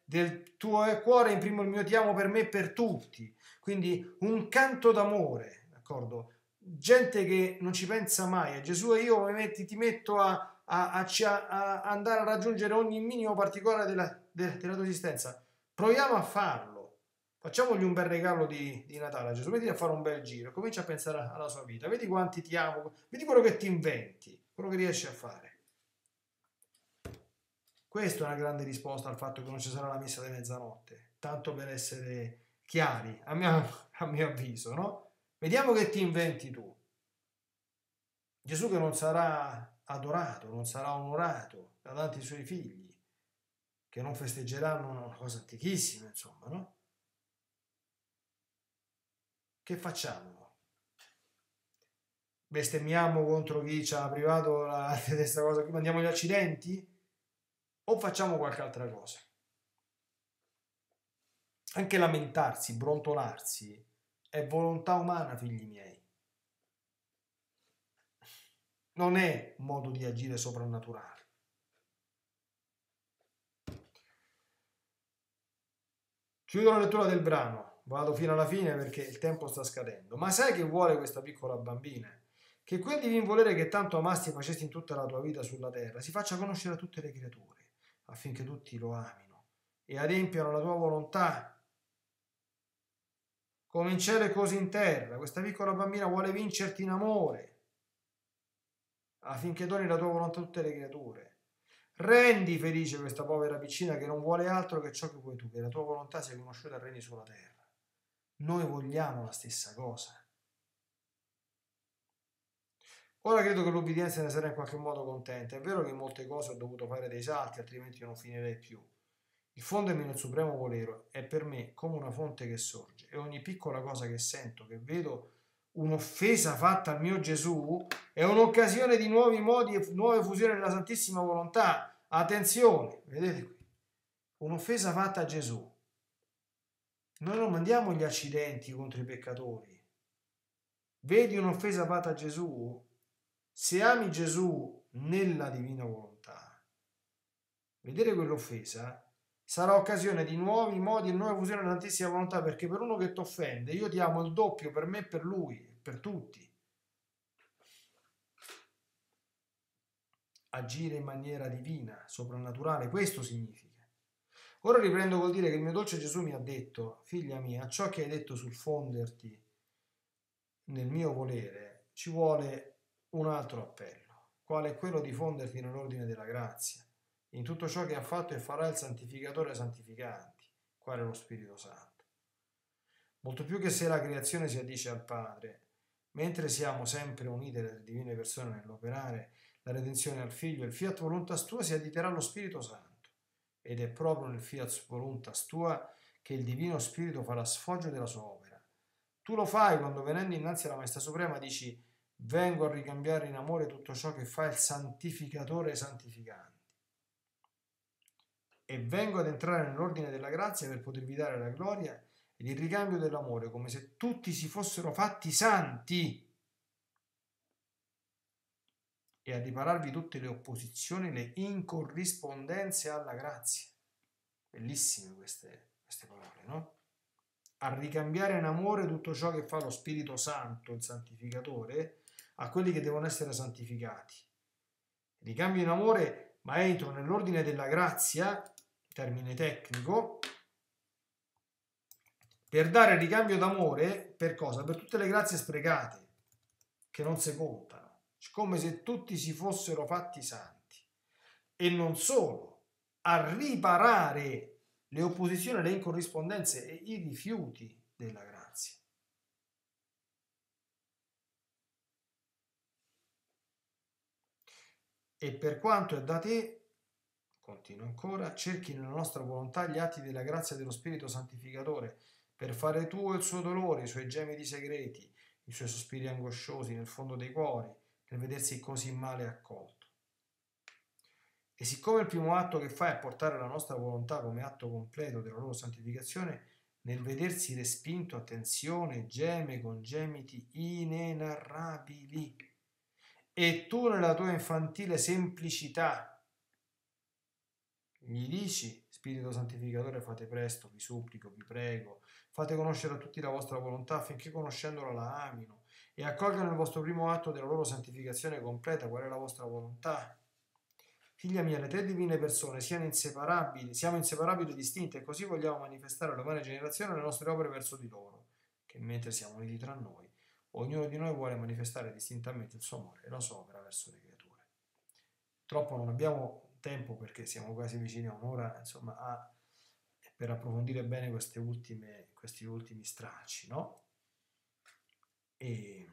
del tuo cuore, imprimo il mio ti amo per me e per tutti. Quindi un canto d'amore, d'accordo? Gente che non ci pensa mai a Gesù, e io ti metto a andare a raggiungere ogni minimo particolare della tua esistenza. Proviamo a farlo. Facciamogli un bel regalo di Natale a Gesù, mettiti a fare un bel giro, comincia a pensare alla sua vita, vedi quanti ti amo, vedi quello che ti inventi, quello che riesci a fare. Questa è una grande risposta al fatto che non ci sarà la messa di mezzanotte, tanto per essere chiari, a mio avviso, no? Vediamo che ti inventi tu. Gesù che non sarà adorato, non sarà onorato da tanti suoi figli, che non festeggeranno una cosa antichissima, insomma, no? Che facciamo? Bestemmiamo contro chi ci ha privato questa cosa qui? Mandiamo gli accidenti? O facciamo qualche altra cosa? Anche lamentarsi, brontolarsi è volontà umana, figli miei. Non è un modo di agire soprannaturale. Chiudo la lettura del brano. Vado fino alla fine perché il tempo sta scadendo. Ma sai che vuole questa piccola bambina? Che quel divin volere che tanto amasti e facesti in tutta la tua vita sulla terra si faccia conoscere a tutte le creature, affinché tutti lo amino e adempiano la tua volontà. Come in cielo e così in terra, questa piccola bambina vuole vincerti in amore, affinché doni la tua volontà a tutte le creature. Rendi felice questa povera piccina che non vuole altro che ciò che vuoi tu, che la tua volontà sia conosciuta e regni sulla terra. Noi vogliamo la stessa cosa. Ora credo che l'obbedienza ne sarà in qualche modo contenta. È vero che in molte cose ho dovuto fare dei salti, altrimenti io non finirei più. Il fondermi nel supremo volere è per me come una fonte che sorge, e ogni piccola cosa che sento, che vedo un'offesa fatta al mio Gesù, è un'occasione di nuovi modi e nuove fusioni della Santissima Volontà. Attenzione, vedete qui, un'offesa fatta a Gesù. Noi non mandiamo gli accidenti contro i peccatori. Vedi un'offesa fatta a Gesù? Se ami Gesù nella divina volontà, vedere quell'offesa sarà occasione di nuovi modi e nuove fusioni della Santissima Volontà, perché per uno che ti offende io ti amo il doppio per me e per lui, per tutti. Agire in maniera divina, soprannaturale, questo significa. Ora riprendo col dire che il mio dolce Gesù mi ha detto: figlia mia, ciò che hai detto sul fonderti nel mio volere, ci vuole un altro appello, quale è quello di fonderti nell'ordine della grazia, in tutto ciò che ha fatto e farà il santificatore santificanti, quale lo Spirito Santo. Molto più che se la creazione si addice al Padre, mentre siamo sempre unite alle divine persone nell'operare la redenzione al Figlio, il fiat voluntas tua si additerà allo Spirito Santo. Ed è proprio nel fiat voluntas tua che il Divino Spirito farà sfoggio della sua opera. Tu lo fai quando, venendo innanzi alla Maestà Suprema, dici: vengo a ricambiare in amore tutto ciò che fa il santificatore santificanti, e vengo ad entrare nell'ordine della grazia per potervi dare la gloria ed il ricambio dell'amore, come se tutti si fossero fatti santi. e a ripararvi tutte le opposizioni, le incorrispondenze alla grazia. Bellissime queste parole, no? A ricambiare in amore tutto ciò che fa lo Spirito Santo, il santificatore, a quelli che devono essere santificati. Ricambio in amore, ma entro nell'ordine della grazia, termine tecnico, per dare ricambio d'amore, per cosa? Per tutte le grazie sprecate, che non si contano, come se tutti si fossero fatti santi. E non solo, a riparare le opposizioni, le incorrispondenze e i rifiuti della grazia. E per quanto è da te, continua ancora, cerchi nella nostra volontà gli atti della grazia dello Spirito Santificatore, per fare tuo il suo dolore, i suoi gemiti segreti, i suoi sospiri angosciosi nel fondo dei cuori, nel vedersi così male accolto. E siccome il primo atto che fa è portare la nostra volontà come atto completo della loro santificazione, nel vedersi respinto, attenzione, geme con gemiti inenarrabili. E tu nella tua infantile semplicità gli dici, Spirito Santificatore, fate presto, vi supplico, vi prego, fate conoscere a tutti la vostra volontà affinché conoscendola la amino e accolgano il vostro primo atto della loro santificazione completa, qual è la vostra volontà. Figlia mia, le tre divine persone siamo inseparabili e distinte e così vogliamo manifestare alla umana generazione le nostre opere verso di loro, che mentre siamo uniti tra noi, ognuno di noi vuole manifestare distintamente il suo amore e la sua opera verso le creature. Troppo non abbiamo tempo perché siamo quasi vicini a un'ora, insomma, per approfondire bene questi ultimi stracci, no? E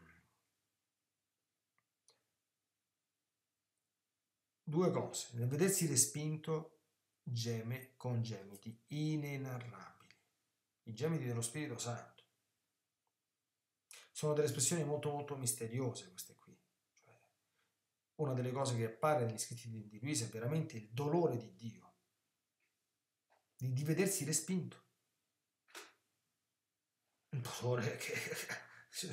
due cose, nel vedersi respinto geme con gemiti inenarrabili, i gemiti dello Spirito Santo. Sono delle espressioni molto molto misteriose queste qui, cioè, una delle cose che appare negli scritti di Luisa è veramente il dolore di Dio, di vedersi respinto, un dolore che cioè,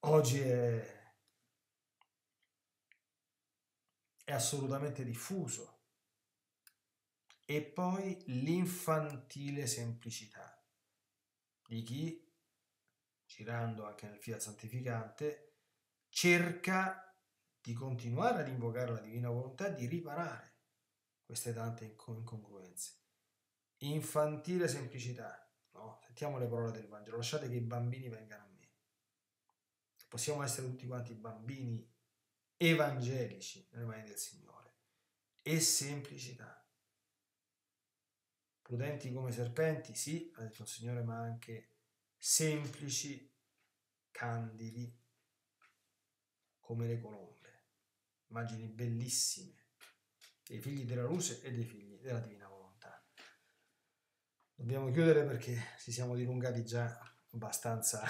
oggi è assolutamente diffuso. E poi l'infantile semplicità di chi, girando anche nel Fiat Santificante, cerca di continuare ad invocare la divina volontà di riparare queste tante incongruenze. Infantile semplicità, no? Sentiamo le parole del Vangelo: lasciate che i bambini vengano a me. Possiamo essere tutti quanti bambini evangelici nelle mani del Signore. E semplicità, prudenti come serpenti, sì, ha detto il Signore, ma anche semplici, candidi come le colombe, immagini bellissime dei figli della luce e dei figli della divina volontà. Dobbiamo chiudere perché ci siamo dilungati già abbastanza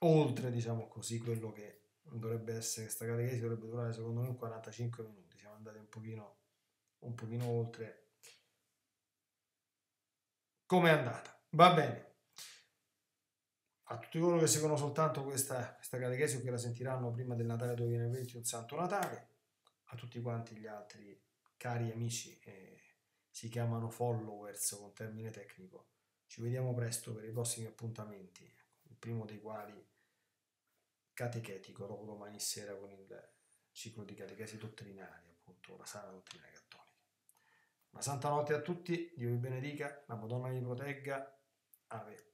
oltre, diciamo così, quello che dovrebbe essere. Questa catechesi dovrebbe durare secondo me un 45 minuti, siamo andati un pochino oltre. Come è andata? Va bene. A tutti coloro che seguono soltanto questa catechesi o che la sentiranno prima del Natale 2020, un Santo Natale. A tutti quanti gli altri cari amici che si chiamano followers con termine tecnico, ci vediamo presto per i prossimi appuntamenti, il primo dei quali catechetico, dopo domani sera con il ciclo di catechesi dottrinali, appunto la sana dottrina cattolica. Una santa notte a tutti, Dio vi benedica, la Madonna vi protegga. Ave.